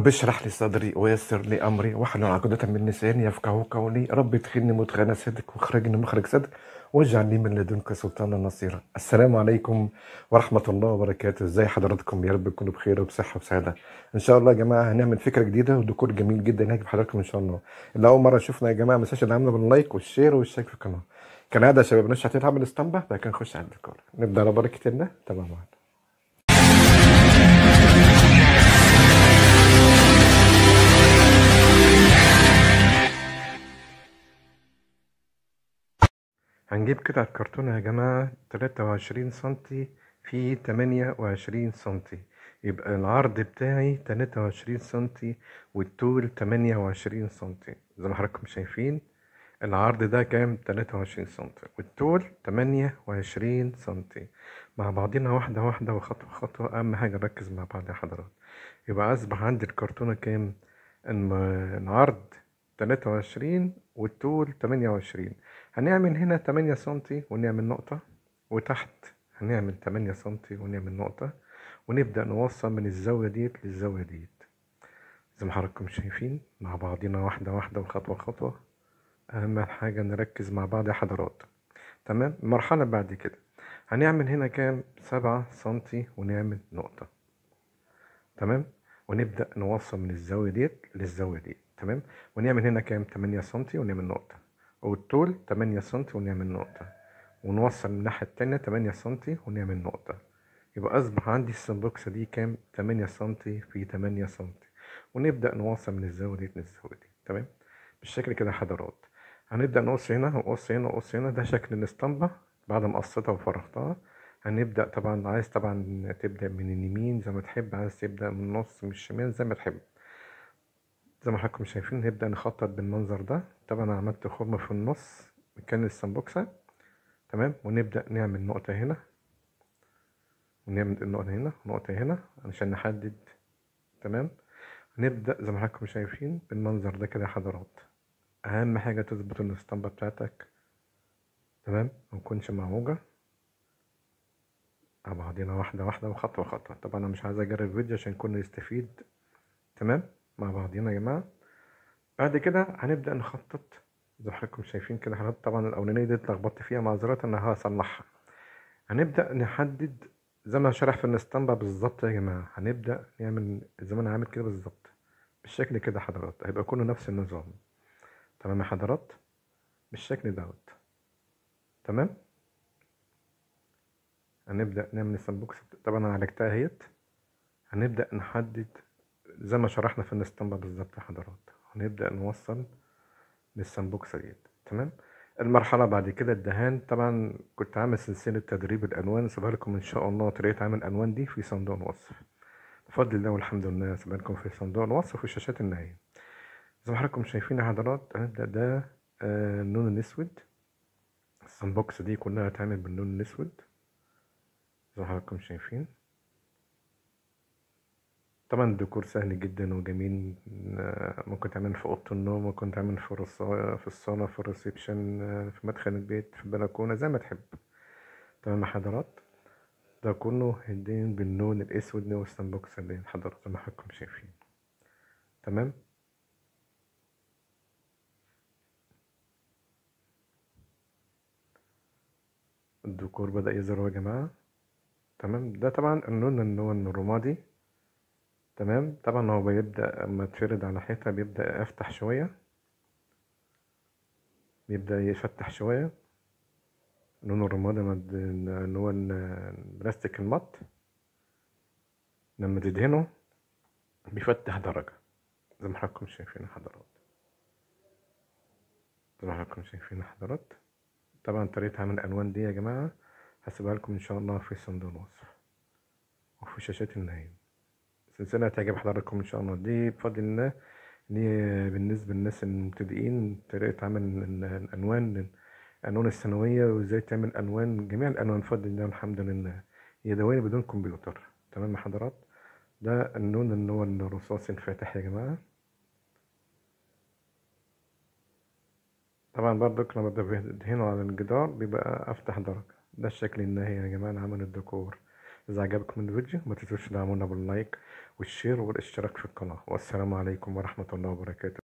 بشرح لي صدري ويسر لي امري واحلل عقدة من لساني يفقهوا قولي. ربي ادخلني مدخل صدق واخرجني مخرج صدق واجعلني من لدنك سلطانا نصيرا. السلام عليكم ورحمه الله وبركاته. ازي حضراتكم؟ يا رب تكونوا بخير وبصحه وسعاده ان شاء الله. يا جماعه هنعمل فكره جديده وديكور جميل جدا هيجي بحضراتكم ان شاء الله. اللي اول مره شفنا يا جماعه ما تنساش دعمنا باللايك والشير والاشتراك في القناه. كالعاده يا شباب نشرح هنعمل اسطمبه بعد كده نخش على الديكور. نبدا على بركه الله. تمام. هنجيب قطعة كرتون يا جماعة 23 سنتي في 28 سنتي، يبقى العرض بتاعي 23 سنتي والطول 28 سنتي. زي ما حضراتكم شايفين العرض ده كام؟ 23 سنتي والطول 28 سنتي. مع بعضينا واحدة واحدة وخطوة خطوة، أهم حاجة نركز مع بعض يا حضرات. يبقى أصبح عندي الكرتونة كام؟ العرض 23 والطول 28. هنعمل هنا 8 سنتي ونعمل نقطة، وتحت هنعمل 8 سنتي ونعمل نقطة، ونبدأ نوصل من الزاوية ديت للزاوية ديت زي ما حضراتكم شايفين. مع بعضينا واحدة واحدة وخطوة خطوة، أهم حاجة نركز مع بعض يا حضرات. تمام. المرحلة بعد كده هنعمل هنا كام؟ 7 سنتي ونعمل نقطة. تمام. ونبدأ نوصل من الزاوية ديت للزاوية ديت. تمام. ونعمل هنا كام؟ 8 سنتي ونعمل نقطة، والطول 8 سنتي ونعمل نقطة، ونوصل من الناحية التانية 8 سنتي ونعمل نقطة. يبقى أصبح عندي السمبوكسة دي كام؟ 8 سنتي في 8 سنتي، ونبدأ نوصل من الزاوية دي للزاوية دي. تمام بالشكل كده حضرات. هنبدأ نقص هنا ونقص هنا ونقص هنا. ده شكل الاسطمبة بعد ما قصيتها وفرغتها. هنبدأ طبعا، عايز طبعا تبدأ من اليمين زي ما تحب، عايز تبدأ من النص من الشمال زي ما تحب. زي ما حضراتكم شايفين نبدأ نخطط بالمنظر ده. طبعا انا عملت خرم في النص مكان السمبوكسة. تمام. ونبدأ نعمل نقطة هنا ونعمل النقطة هنا ونقطة هنا علشان نحدد. تمام. نبدأ زي ما حضراتكم شايفين بالمنظر ده كده يا حضرات. اهم حاجة تظبط الاسطمبة بتاعتك. تمام. متكونش معوجة. مع بعضينا واحدة واحدة وخطوة خطوة. طبعا انا مش عايز اجرب الفيديو عشان كنا نستفيد. تمام. مع بعضينا يا جماعه. بعد كده هنبدا نخطط زي ما حضراتكم شايفين كده. حضرتك طبعا الاولانيه دي اتلخبطت فيها، معذره انا هصلحها. هنبدا نحدد زي ما شرح في الاسطمبه بالظبط يا جماعه. هنبدا نعمل زي ما انا عامل كده بالظبط بالشكل كده حضرات. هيبقى كله نفس النظام. تمام يا حضرات بالشكل دوت. تمام. هنبدا نعمل السمبوكس طبعا انا عالجتها اهيت. هنبدا نحدد زي ما شرحنا في الاسطمبة بالظبط يا حضرات. هنبدأ نوصل للسمبوكسة ديت. تمام. المرحلة بعد كده الدهان. طبعا كنت عامل سلسلة تدريب الألوان، سيبها لكم إن شاء الله طريقة عمل الألوان دي في صندوق الوصف بفضل الله والحمد لله. سيبها لكم في صندوق الوصف والشاشات النهائية. زي ما حضراتكم شايفين يا حضرات هنبدأ ده اللون الأسود. السمبوكسة دي كلها هتعمل باللون الأسود زي ما حضراتكم شايفين. طبعا الديكور سهل جدا وجميل، ممكن تعمل في اوضه النوم، ممكن تعمل في الصاله، في الريسبشن، في مدخل البيت، في البلكونه زي ما تحب. تمام يا حضرات. ده كله هدين باللون الاسود والسمبوكس اللي الحضرات زي ما حضراتكم شايفين. تمام. الديكور بدأ يظهر يا جماعه. تمام. ده طبعا اللون اللي هو الرمادي. تمام. طبعا هو بيبدأ اما تفرد على حيطة بيبدأ افتح شوية، بيبدأ يفتح شوية. لون الرمادي اللي هو البلاستيك المط لما تدهنه بيفتح درجة زي ما حضراتكم شايفين حضرات. زي ما حضراتكم شايفين حضرات. طبعا طريقة عمل الألوان دي يا جماعة هسيبها لكم إن شاء الله في صندوق الوصف وفي شاشات النهاية. السلسلة هتعجب حضراتكم ان شاء الله. دي بفضل الله بالنسبة للناس المبتدئين طريقة عمل الألوان الثانوية وازاي تعمل ألوان، جميع الألوان بفضل الله والحمد لله يدوية بدون كمبيوتر. تمام يا حضرات. ده اللون اللي هو الرصاصي الفاتح يا جماعة. طبعا برضك لما بدهنه على الجدار بيبقى أفتح درجة. ده الشكل النهائي يا جماعة عمل الديكور. إذا عجبكم الفيديو ما تنسوش تدعمونا باللايك والشير والاشتراك في القناة. والسلام عليكم ورحمة الله وبركاته.